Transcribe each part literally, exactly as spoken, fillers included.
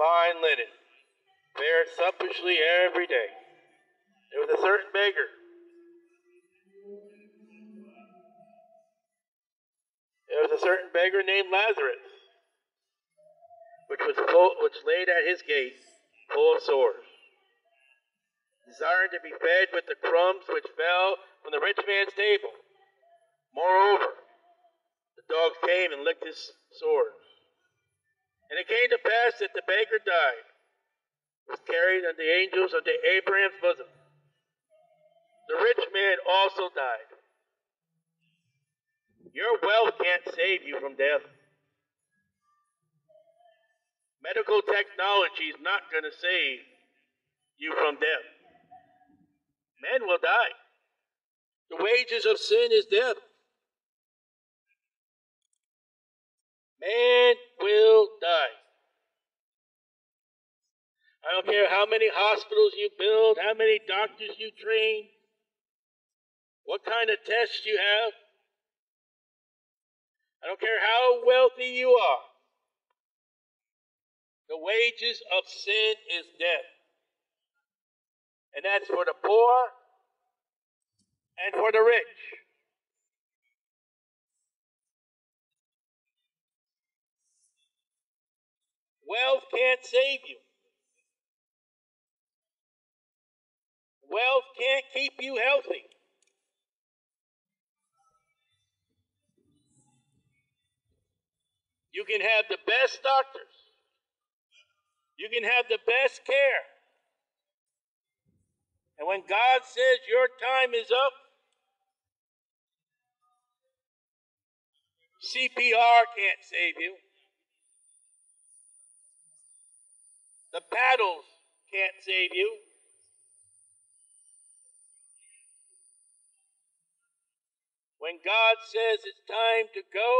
fine linen, fared suppishly every day. There was a certain beggar. There was a certain beggar named Lazarus, which was full, which laid at his gate, full of sores, desiring to be fed with the crumbs which fell from the rich man's table. Moreover, the dogs came and licked his sores. And it came to pass that the beggar died, was carried unto the angels of the Abraham's bosom. The rich man also died. Your wealth can't save you from death. Medical technology is not going to save you from death. Men will die. The wages of sin is death. Man will die. I don't care how many hospitals you build, how many doctors you train, what kind of tests you have. I don't care how wealthy you are. The wages of sin is death. And that's for the poor and for the rich. Wealth can't save you. Wealth can't keep you healthy. You can have the best doctors. You can have the best care. And when God says your time is up, C P R can't save you. The paddles can't save you. When God says it's time to go,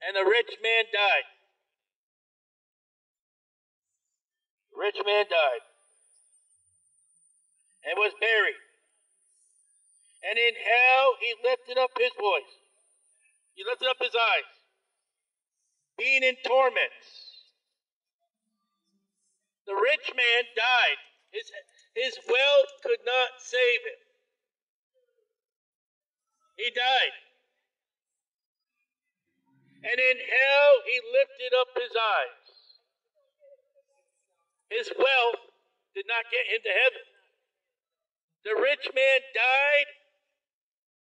and the rich man died. The rich man died and was buried. And in hell, he lifted up his voice. He lifted up his eyes, being in torments. The rich man died. His, his wealth could not save him. He died. And in hell, he lifted up his eyes. His wealth did not get him to heaven. The rich man died,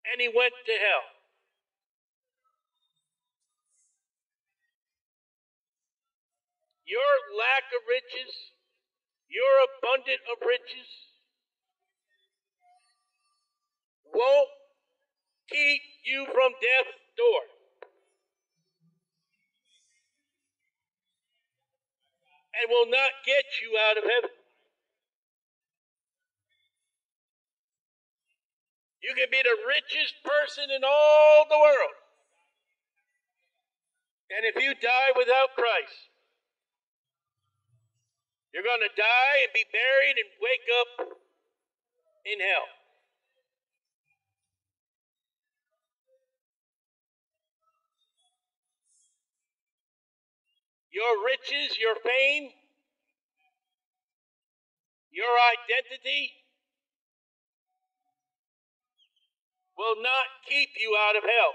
and he went to hell. Your lack of riches, your abundance of riches, won't keep you from death's door. And will not get you out of heaven. You can be the richest person in all the world. And if you die without Christ, you're going to die and be buried and wake up in hell. Your riches, your fame, your identity will not keep you out of hell.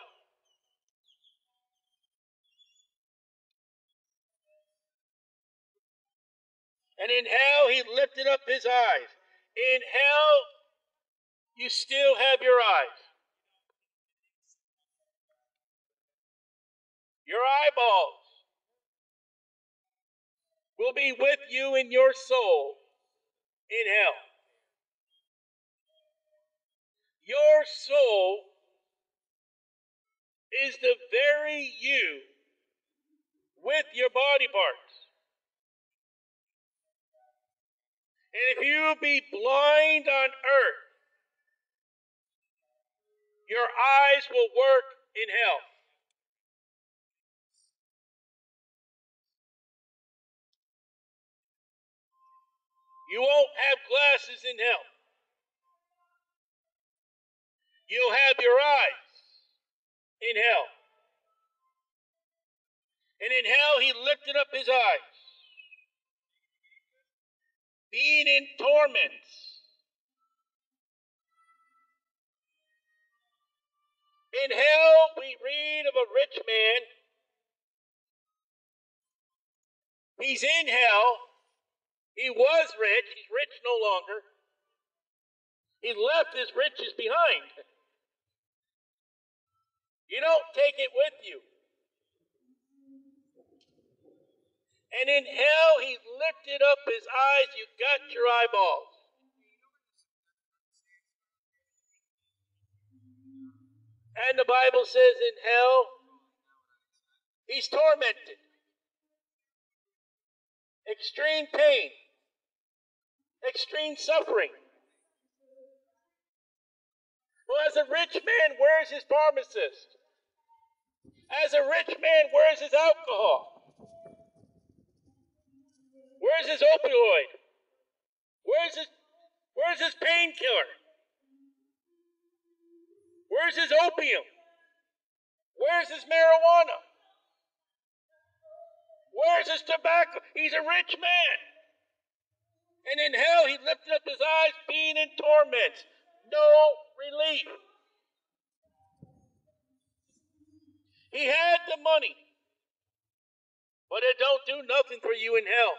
And in hell, he lifted up his eyes. In hell, you still have your eyes. Your eyeballs will be with you in your soul in hell. Your soul is the very you with your body parts. And if you be blind on earth, your eyes will work in hell. You won't have glasses in hell. You'll have your eyes in hell. And in hell, he lifted up his eyes. Being in torments. In hell, we read of a rich man. He's in hell. He was rich. He's rich no longer. He left his riches behind. You don't take it with you. And in hell, he lifted up his eyes. You got your eyeballs. And the Bible says in hell, he's tormented. Extreme pain. Extreme suffering. Well, as a rich man, where's his pharmacist? As a rich man, where's his alcohol? Where's his opioid? Where's his, where's his painkiller? Where's his opium? Where's his marijuana? Where's his tobacco? He's a rich man. And in hell, he lifted up his eyes, being in torments. No relief. He had the money, but it don't do nothing for you in hell.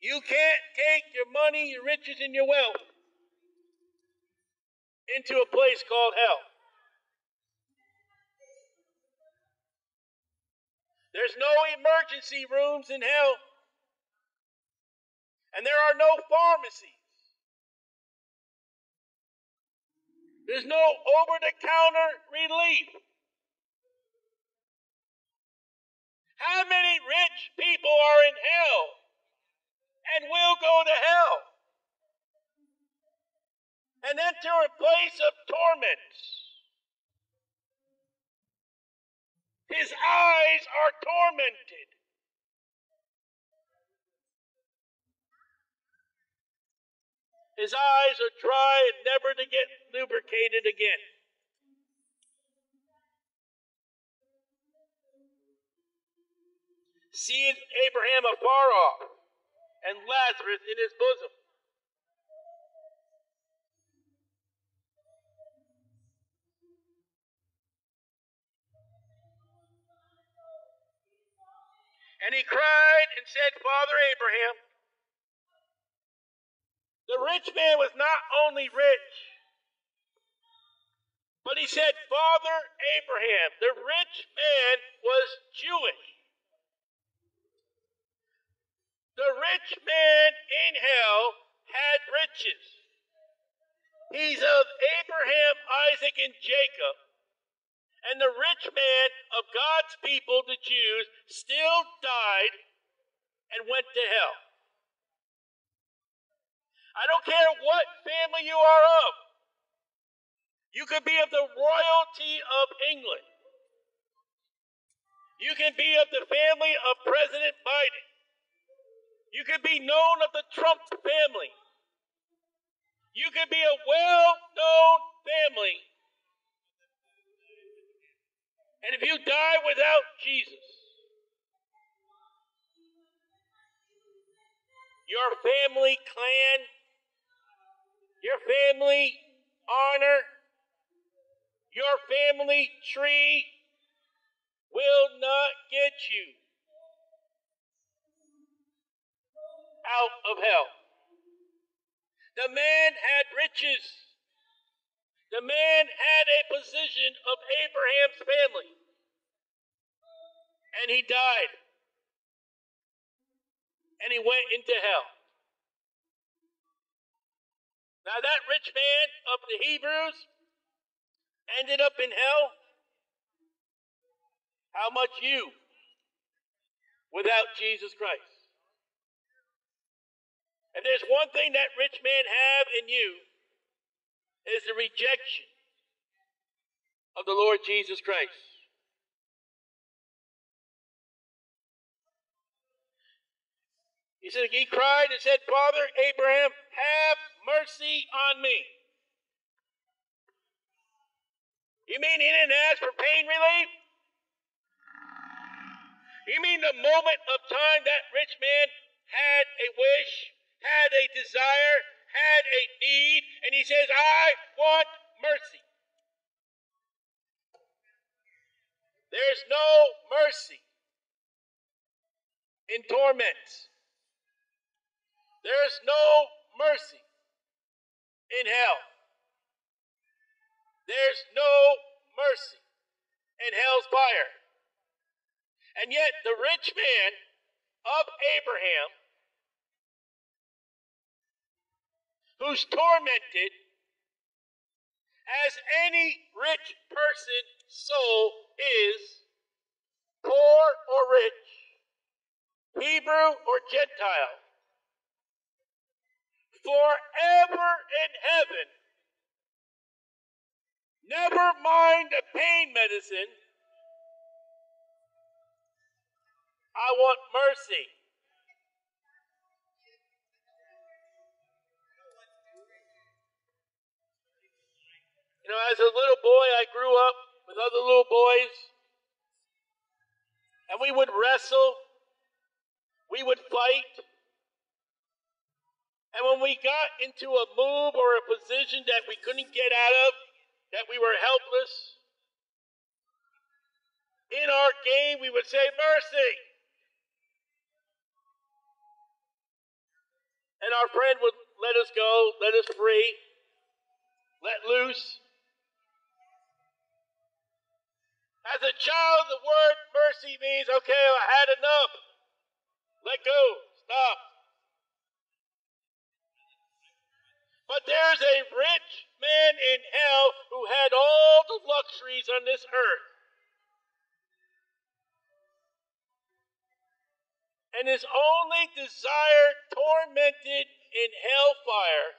You can't take your money, your riches, and your wealth into a place called hell. There's no emergency rooms in hell. And there are no pharmacies. There's no over-the-counter relief. How many rich people are in hell and will go to hell and enter a place of torments? His eyes are tormented. His eyes are dry and never to get lubricated again. Seeth Abraham afar off, and Lazarus in his bosom. And he cried and said, Father Abraham. The rich man was not only rich, but he said, Father Abraham. The rich man was Jewish. The rich man in hell had riches. He's of Abraham, Isaac, and Jacob. And the rich man of God's people, the Jews, still died and went to hell. I don't care what family you are of. You could be of the royalty of England. You can be of the family of President Biden. You could be known of the Trump family. You could be a well-known family. And if you die without Jesus, your family clan, your family honor, your family tree will not get you out of hell. The man had riches. The man had a position of Abraham's family. And he died. And he went into hell. Now that rich man of the Hebrews ended up in hell. How much you without Jesus Christ? And there's one thing that rich man have in you is the rejection of the Lord Jesus Christ. He said, he cried and said, Father Abraham, have mercy on me. You mean he didn't ask for pain relief? You mean the moment of time that rich man had a wish, had a desire, had a need, and he says, I want mercy. There's no mercy in torment. There's no mercy in hell. There's no mercy in hell's fire. And yet the rich man of Abraham, who's tormented as any rich person's soul is, poor or rich, Hebrew or Gentile, forever in heaven. Never mind the pain medicine. I want mercy. You know, as a little boy, I grew up with other little boys, and we would wrestle, we would fight, and when we got into a move or a position that we couldn't get out of, that we were helpless, in our game we would say, mercy. And our friend would let us go, let us free, let loose. As a child, the word mercy means, okay, I had enough. Let go, stop. But there's a rich man in hell who had all the luxuries on this earth. And his only desire, tormented in hellfire,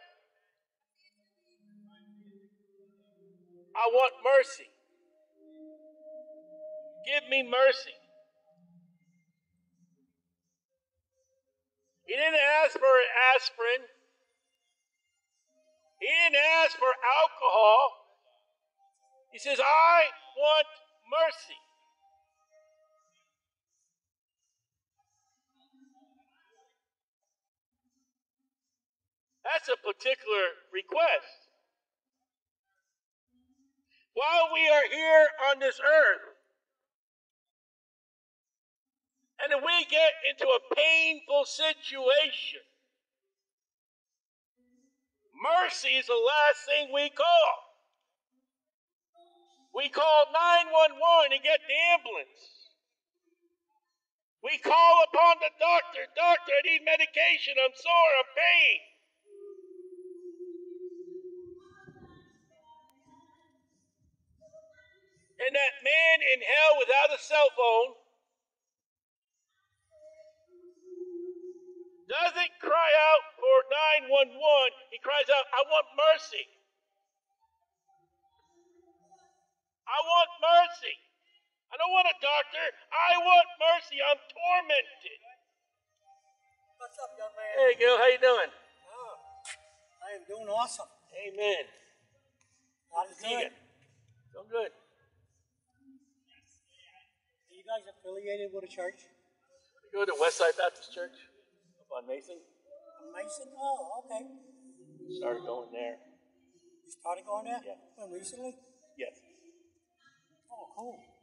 I want mercy. Give me mercy. He didn't ask for an aspirin. He didn't ask for alcohol. He says, I want mercy. That's a particular request. While we are here on this earth, and if we get into a painful situation, mercy is the last thing we call. We call nine one one and get the ambulance. We call upon the doctor. Doctor, I need medication. I'm sore. I'm pain. And that man in hell without a cell phone doesn't cry out for nine one one. He cries out, I want mercy. I want mercy. I don't want a doctor. I want mercy. I'm tormented. What's up, young man? Hey, Gil, how you doing? Oh, I am doing awesome. Amen. God is good. So good. Are you guys affiliated with a church? We go to Westside Baptist Church. On Mason? On Mason? Oh, okay. Started going there. You started going there? Yeah. When, recently? Yes. Oh, cool.